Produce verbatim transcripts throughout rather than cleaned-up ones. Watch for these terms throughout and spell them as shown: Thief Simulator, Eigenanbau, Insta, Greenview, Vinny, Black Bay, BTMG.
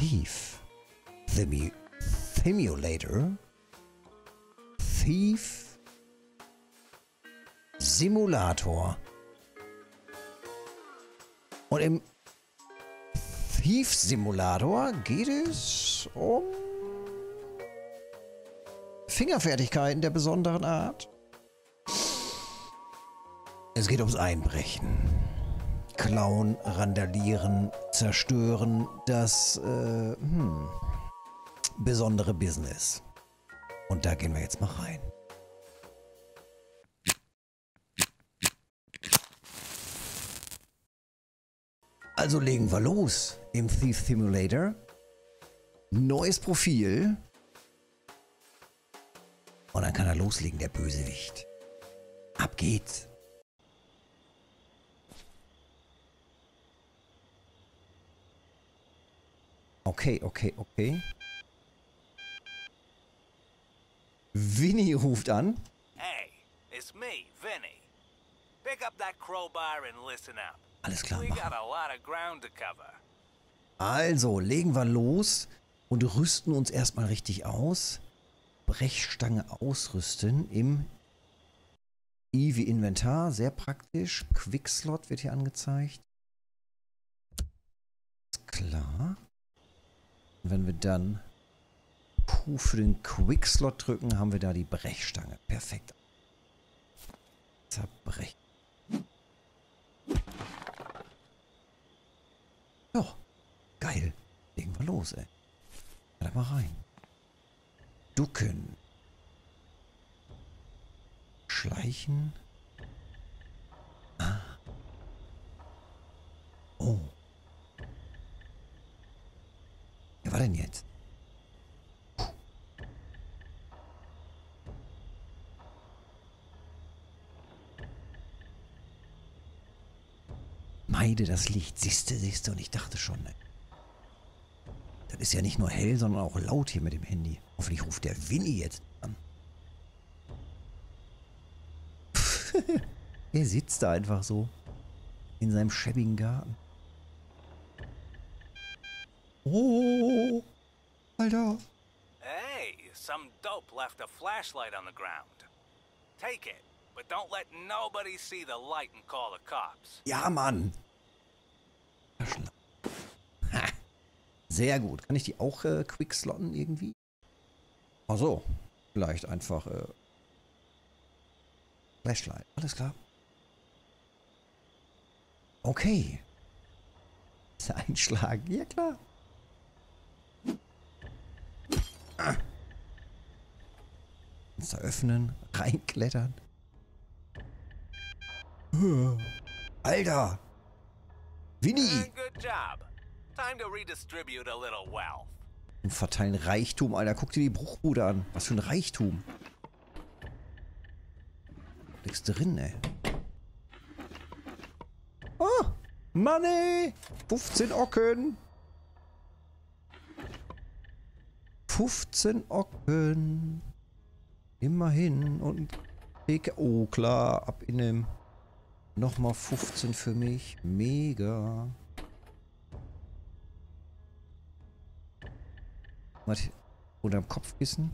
Thief Simulator. Thief Simulator. Und im Thief Simulator geht es um Fingerfertigkeiten der besonderen Art. Es geht ums Einbrechen. Klauen, randalieren, zerstören, das äh, hm, besondere Business. Und da gehen wir jetzt mal rein. Also legen wir los im Thief Simulator. Neues Profil. Und dann kann er loslegen, der Bösewicht. Ab geht's. Okay, okay, okay. Vinny ruft an. Hey, it's me, Vinny. Pick up that crowbar and listen up. Alles klar. We got a lot of ground to cover. Also, legen wir los und rüsten uns erstmal richtig aus. Brechstange ausrüsten im Eevee Inventar, sehr praktisch. Quickslot wird hier angezeigt. Ist klar. Wenn wir dann Q für den Quickslot drücken, haben wir da die Brechstange. Perfekt. Zerbrechen. Ja, geil. Legen wir los, ey. Da mal rein. Ducken. Schleichen. Ah. Oh. Wer war denn jetzt? Puh. Meide das Licht. Siehste, siehste. Und ich dachte schon, ne? Das ist ja nicht nur hell, sondern auch laut hier mit dem Handy. Hoffentlich ruft der Vinny jetzt an. Er sitzt da einfach so. In seinem schäbigen Garten. Oh, Alter. Hey, some dope left a flashlight on the ground. Take it, but don't let nobody see the light and call the cops. Ja, Mann. Ha. Sehr gut. Kann ich die auch äh, quickslotten irgendwie? Ach so. Vielleicht einfach äh, Flashlight. Alles klar. Okay. Einschlagen. Ja, klar. Fenster öffnen, reinklettern. Alter! Vinny! Und verteilen Reichtum, Alter. Guck dir die Bruchbude an. Was für ein Reichtum. Nix drin, ey. Oh! Money! fünfzehn Ocken! fünfzehn Ocken. Immerhin. Und P K. Oh, klar. Ab in dem. Nochmal fünfzehn für mich. Mega. Was? Unterm Kopfkissen.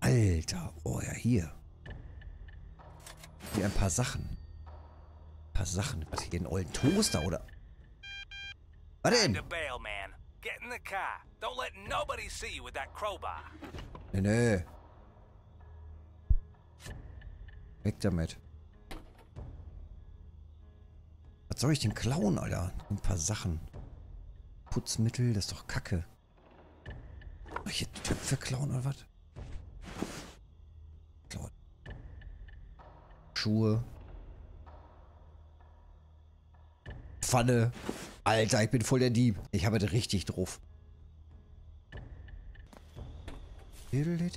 Alter. Oh ja, hier. Hier ein paar Sachen. Ein paar Sachen. Was? Hier einen ollen Toaster, oder? Was denn? Nee, nee. Weg damit. Was soll ich denn klauen, Alter? Ein paar Sachen. Putzmittel, das ist doch Kacke. Soll ich hier Töpfe klauen oder was? Klauen. Schuhe. Pfanne. Alter, ich bin voll der Dieb. Ich habe das richtig drauf. Geht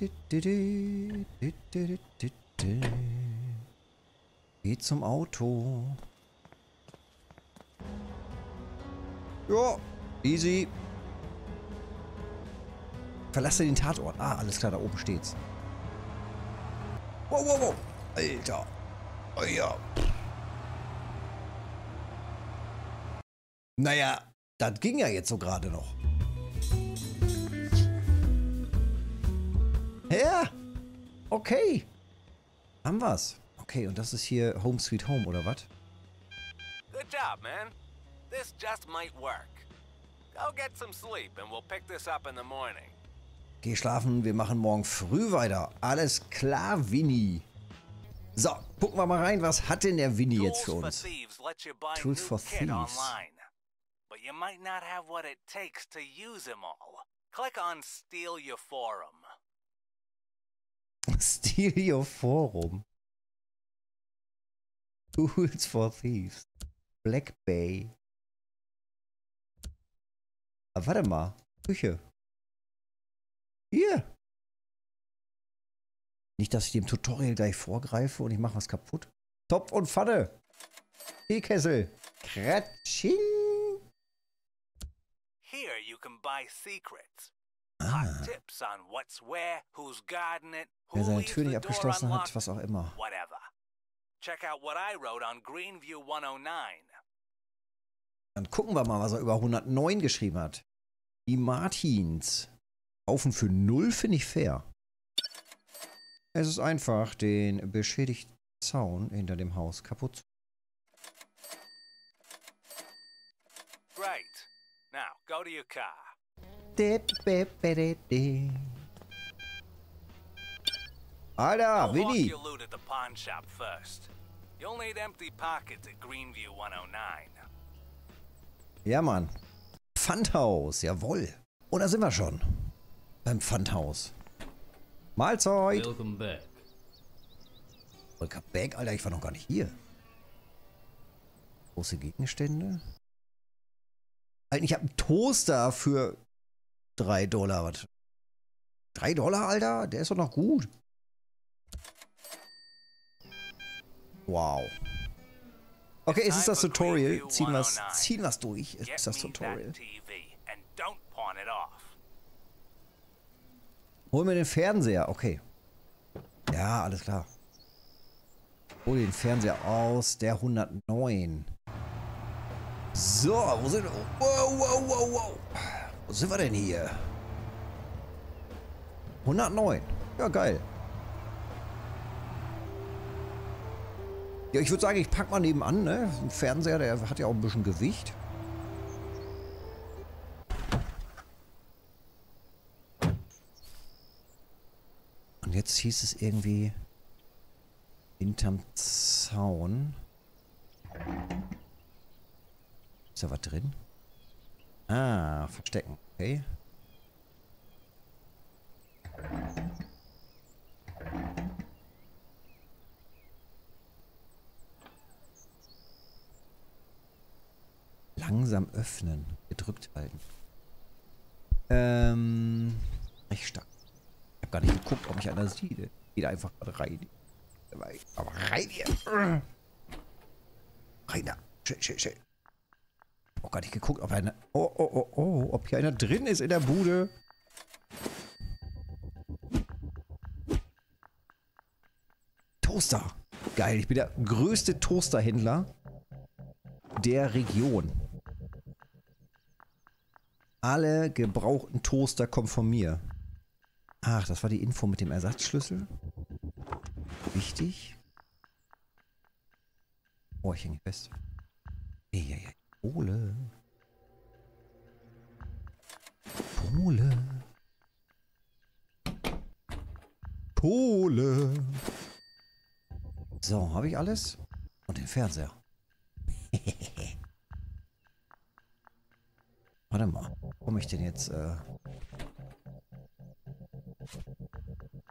zum Auto. Ja, easy. Verlasse den Tatort. Ah, alles klar, da oben steht's. Wow, wow, wow. Alter. Oh ja. Naja, das ging ja jetzt so gerade noch. Ja, okay. Haben wir's. Okay, und das ist hier Home Sweet Home, oder was? Good job, man. This just might work. Go get some sleep and we'll pick this up in the morning. Geh schlafen, wir machen morgen früh weiter. Alles klar, Vinny. So, gucken wir mal rein, was hat denn der Vinny jetzt für uns? Tools for Thieves. But you might not have what it takes to use them all. Click on Steal Your Forum. Steal Your Forum. Tools for Thieves. Black Bay. Ah, warte mal. Küche. Hier. Nicht, dass ich dem Tutorial gleich vorgreife und ich mache was kaputt. Topf und Pfanne. Teekessel. Kratsching. Here you can buy secrets. Ah. Tips on what's where, who's guarding it, who leaves the door unlocked. Wer seine Tür nicht abgeschlossen hat, was auch immer. Whatever. Check out what I wrote on Greenview one oh nine. Dann gucken wir mal, was er über hundertneun geschrieben hat. Die Martins. Kaufen für null finde ich fair. Es ist einfach, den beschädigten Zaun hinter dem Haus kaputt zu machen. Right. Now go to your car. Alter, Vinny! Ja, Mann. Pfandhaus, jawohl. Und da sind wir schon. Beim Pfandhaus. Mahlzeit! Welcome back. Welcome back, Alter, ich war noch gar nicht hier. Große Gegenstände. Alter, ich habe einen Toaster für drei Dollar. Was? drei Dollar, Alter? Der ist doch noch gut. Wow. Okay, es ist das Tutorial. Ziehen wir es ziehen wir's durch. Es ist das Tutorial. Hol mir den Fernseher, okay. Ja, alles klar. Hol den Fernseher aus, der hundertneun. So, wo sind wir? Wow, wow, wow, wow. Wo sind wir denn hier? hundertneun. Ja, geil. Ja, ich würde sagen, ich pack mal nebenan, ne? Ein Fernseher, der hat ja auch ein bisschen Gewicht. Und jetzt hieß es irgendwie hinterm Zaun. Ist da was drin? Ah, verstecken. Okay. Langsam öffnen. Gedrückt halten. Ähm. Recht stark. Gar nicht geguckt, ob ich einer sieht. Geht einfach rein. Aber rein hier. Rein da. Schön, schön, schön. Auch gar nicht geguckt, ob einer. Oh, oh, oh, oh. Ob hier einer drin ist in der Bude. Toaster. Geil. Ich bin der größte Toasterhändler der Region. Alle gebrauchten Toaster kommen von mir. Ach, das war die Info mit dem Ersatzschlüssel. Wichtig. Oh, ich hänge fest. Ja, ja, Kohle. Kohle. Kohle. So, habe ich alles? Und den Fernseher. Warte mal, wo komme ich denn jetzt? Äh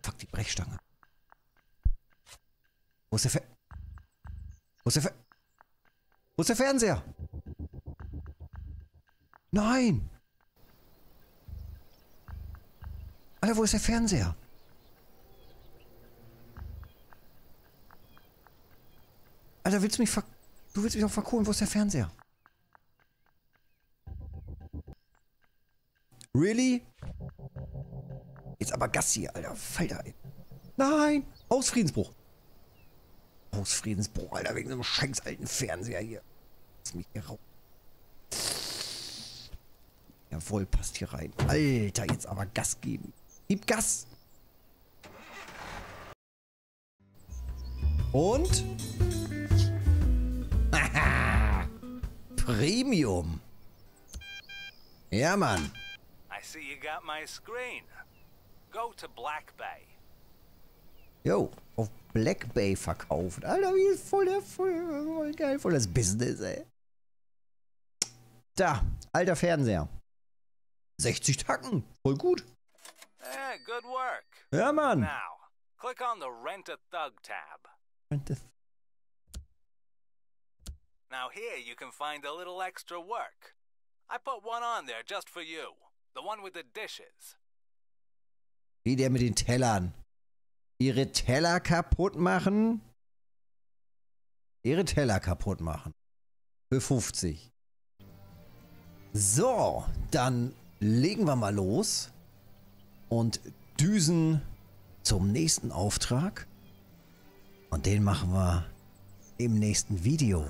Fuck, die Brechstange. Wo ist der Fer... Wo ist der Fer... Wo ist der Fernseher? Nein! Alter, wo ist der Fernseher? Alter, willst du mich ver... Du willst mich doch verkohlen, wo ist der Fernseher? Really? Jetzt aber Gassi, Alter. Fall da. Nein! Hausfriedensbruch. Hausfriedensbruch, Alter. Wegen so einem scheiß alten Fernseher hier. Lass mich hier raus. Jawohl, passt hier rein. Alter, jetzt aber Gas geben. Gib Gas! Und? Aha! Premium! Ja, Mann! I see you got my screen. Go to Black Bay. Yo, auf Black Bay verkaufen. Alter, wie ist voll der voll, voll geil, voll das Business, ey. Da, alter Fernseher. sechzig Tacken, voll gut. Yeah, good work. Ja, Mann. Now, click on the Rent a Thug tab. Rent a Thug. Now here you can find a little extra work. I put one on there just for you. The one with the dishes. Wie der mit den Tellern. Ihre Teller kaputt machen. Ihre Teller kaputt machen. Für fünfzig. So, dann legen wir mal los. Und düsen zum nächsten Auftrag. Und den machen wir im nächsten Video.